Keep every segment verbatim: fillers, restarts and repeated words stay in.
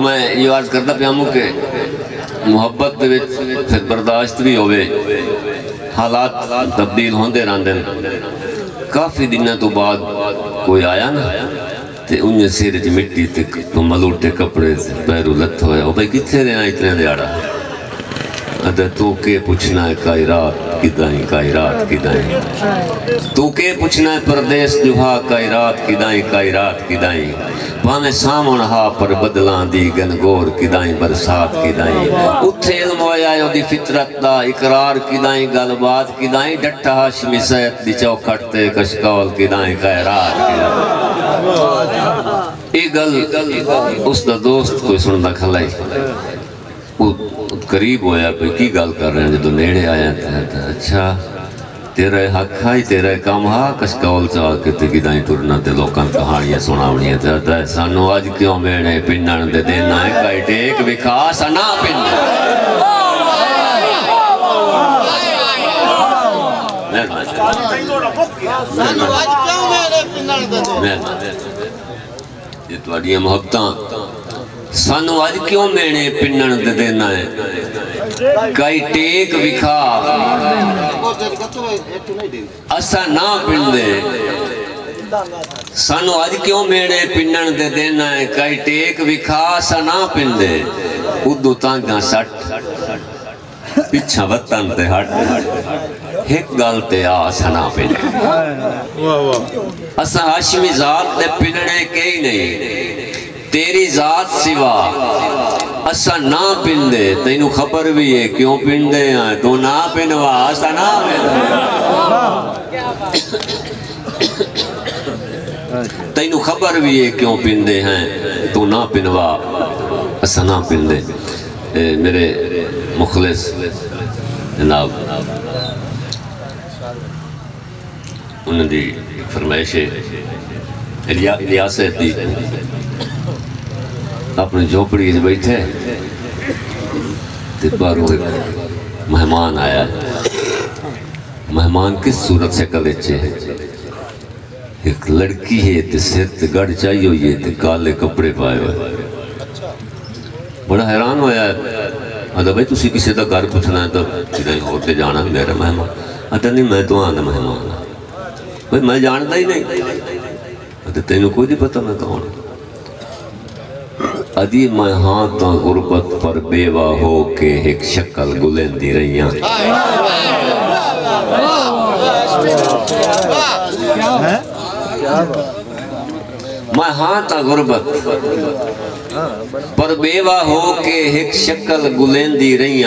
मैं ये आज करता प्यामू के मुहब्बत दे विच बर्दाश्त भी होवे, हालात तब्दील होंदे रहंदे। काफ़ी दिनों तो बाद कोई आया ना ते उन्हें सिर च मिट्टी ते तो मलूटे कपड़े पैरों लत्थ होया, भाई कितने रहना इतने दिहाड़ा, अदे तू के पूछना है काई रात किदाई, काई रात किदाई, तू के पूछना है परदेश जुहा, काई रात किदाई, काई रात किदाई, भावे सामण हा पर बदला दी गनगोर किदाई, बरसात किदाई, उथे इल्म होया ओदी फितरत दा, इकरार किदाई, गलबात किदाई, डट्टा हाशमी सैयद दी चौखट ते कशकौल किदाई, काई रात किदाई। ए गल उस दा दोस्त कोई सुनदा खलाई करीब होया, पे की गल कर रहे हैं, जो नेड़े आया था, अच्छा तेरा हक हा तेरा काम हा कशकौल च आके किदाई टुरना ते लोकां कहानियां सुनावणियां ते सानू अज क्यों मेणे पिन्नण दे देना है काई टेक विकास ना पिन्न। सानू अज क्यों मेणे पिन्नण दे देना ये तुहाडियां मोहब्बतां सानू अज क्यों मेने पिन्नण दे देना है काई टेक विखा, असा ना पिंदे, सानू अज क्यों मेने पिन्नण दे देना है काई टेक विखा, असा ना पिंदे, उदू तांगा सट पिछा वतन ते हट, एक गल ते आ असा ना पिंदे, असा हाशमी जात ते पिन्नणे कई नहीं, तेरी जात सिवा असा ना पिंदे, तेनू खबर भी है क्यों पिंदे, तू ना पिनवा असा ना पिंदे, तेनू खबर भी है क्यों पिंदे हैं, तू ना पिनवा असा ना पिंदे। मेरे मुखलिस जनाब उन्होंने फरमाइश रियासत दी अपनी झोपड़ी बैठे ते बाहरों एक मेहमान आया, मेहमान किस सूरत से कले चे, एक लड़की है ते सिर ते गड़ चाहिए हुई है ते काले कपड़े पाए हुए, बड़ा हैरान होया, अदा भाई तुसी किसी का घर पूछना है तो किसी होते जाना मेरा मेहमान, अदा नहीं मैं तो आना मेहमान भाई मैं जानता ही नहीं, अदा तेनू कोई नहीं पता मैं कौन, अदी मैं हाँ तो गुरबत पर बेवा हो के एक शक्ल गुलेंदी रही, मैं हाँ तो गुरबत पर बेवा हो के एक शक्ल गुलेंदी रही,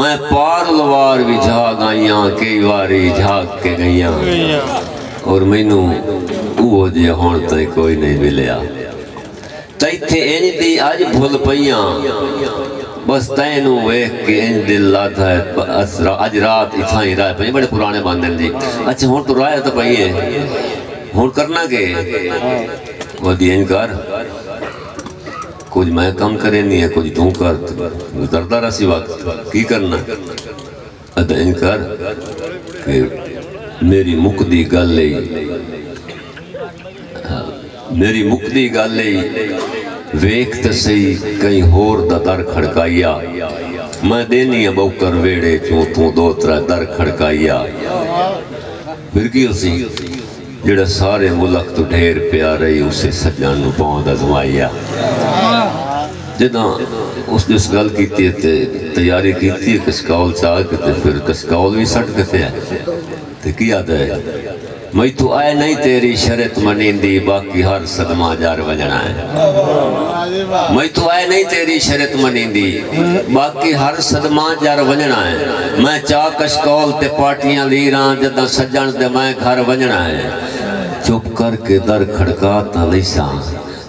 मैं पार लवार भी झाग आईया, कई वारी झाग के गईया, और मैनू वो जे हुण ते कोई नहीं मिलिया, तैथे इन दी आज भूल पईया, बस तैनू वेख के इन दिल लादा है, अज रात इथा ही राह पई, बड़े पुराने बंदे जी, अच्छा हुण तो राह तो पई है हुण करना के वदी इनकार, कुछ मैं कम करे नहीं है कुछ तू कर, गुजरता रहा सी वक्त की करना, अद इनकार के मेरी मुकदी गल मेरी मुक्ति गल वेख तो सही कहीं होर दा दर खड़काइया, मैं देनी है बौकर वेड़े चो तू दो त्रै दर खड़काइया, फिर की उसी जेड़ा सारे मुल्क तो ढेर प्यार रही उसे सजान पाँव अजमाइया, जिदा उसने उस गल की तैयारी की कशकौल चाहते, फिर कशकौल भी सट के थे की याद है, मैं तो आए नहीं तेरी शरत मनींदी, बाकी हर सदमा जार वजना है, मैं तो आए नहीं तेरी शरत मनींदी, बाकी हर सदमा जार वजना है, मैं चा कशकौल ते पार्टियां ली रहा, जदा सजन ते मैं घर वजना है, चुप करके दर खड़का ता लैसा,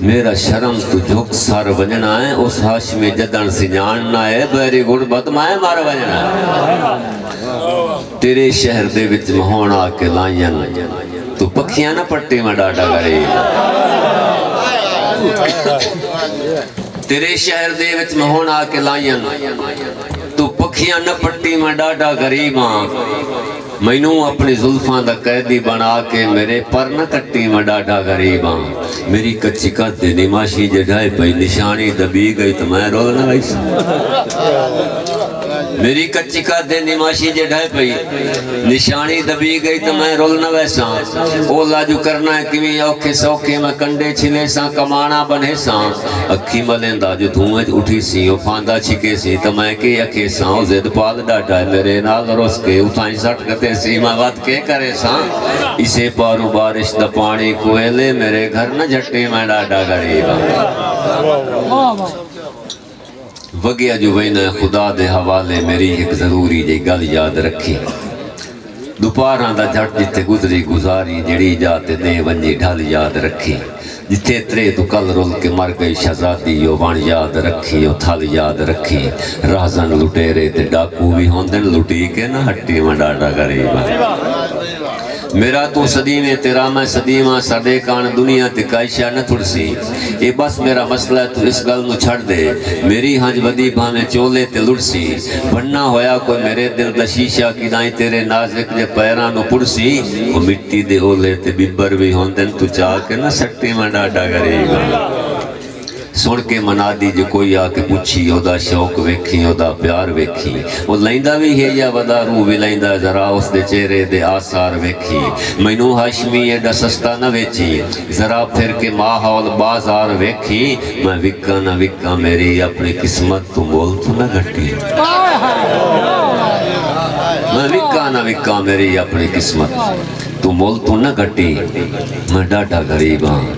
मेरा शर्म तू झुक सार वजना है, उस हाश में जदन सिजान ना है, बेरी गुरबत माए मार वजना है, तेरे शहर दे विच महोन आके लायन तू पखियां ना पट्टी में डाटा करे, तेरे शहर दे विच महोन आके लायन तू पखियां ना पट्टी में डाटा गरीबा, मैनू अपनी जुल्फा दा कैदी बना के मेरे पर न कट्टी, मैं डाढ़ा गरीब हाँ। मेरी कच्ची कद निमाशी जड़ाई पई, निशानी दबी गई तो मैं रोल ना आई। मेरी कच्ची कद निमाशी जड़ाई पई, निशानी दबी गई तो मैं रोल ना वैसा। ओला जो करना है किवें औखे सौखे, मैं कंडे छिले सा कमाना बने सा। अखी मलेंदा जो धुएं उठी सी, ओ फांदा छिके सी तो मैं के अखे सा। ओ जिद पाल डाढ़ा मेरे नाल रोस के उठाई सट के सीमा बात के करे सा। इसे पारू बारिश द पानी कोयले, मेरे घर न झट्टे मैं डाढ़ा गरीब। वगिया जो वैना खुदा दे हवाले मेरी एक जरूरी जी गल याद रखी। दोपहर दा झट जिथे गुजरी गुजारी, जड़ी जाते दे वंजी ढल याद रखी। जिथे त्रे तो कल रोल के मर गई शहजादी, यो वण याद रखी, यो थल याद रखी। राजन लुटेरे ते डाकू भी होंदे, लुटी के ना हट्टी में डाटा गरीब। मेरा तू सदीमे तेरा मैं सदीमा, साडे कान दुनिया ते काइशा न थुड़सी। ए बस मेरा मसला तू इस गल नू छड़ दे, मेरी हंज वदी भाने चोले ते लुड़सी। बनना होया कोई मेरे दिल दा शीशा, किदाई तेरे नाज़िक दे पैरां नू पुड़सी। ओ मिट्टी दे ओले ते बिबर भी होंदन, तू चा के ना सट्टी में डाडा करेगा। सुन के मनादी जो कोई आके पूछी, ओदा शौक वेखी ओदा प्यार वेखी। वो लैंदा भी है या वदा, रूह भी लैंदा जरा उसके चेहरे दे आसार वेखी। मैनू हाशमी एडा सस्ता न वेची, जरा फिर के माहौल बाजार वेखी। मैं विका न विका मेरी अपनी किस्मत, तू बोल तू न घटी। मैं विका ना विका मेरी अपनी किस्मत, तू मोल तू न घटी, मैं डाटा गरीब हाँ।